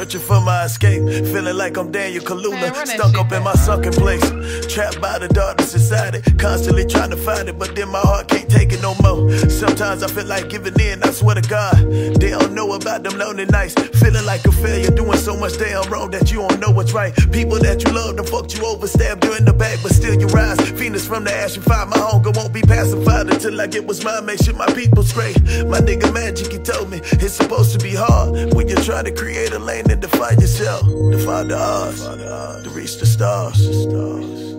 searching for my escape, feeling like I'm Daniel Kaluuya, stuck up in my sunken place, trapped by the darkness inside it, constantly trying to find it, but then my heart can't take it no more. Sometimes I feel like giving in, I swear to God. They don't know about them lonely nights, feeling like a failure, doing so much damn wrong that you don't know what's right. People that you love done fucked you over, stabbed you in the back, but still you rise. Phoenix from the ash and fire, my hunger won't be pacified until I get what's mine, make sure my people straight. My nigga Magic, he told me it's supposed to be hard when you try to create a lane and defy yourself, defy the odds, to reach the stars.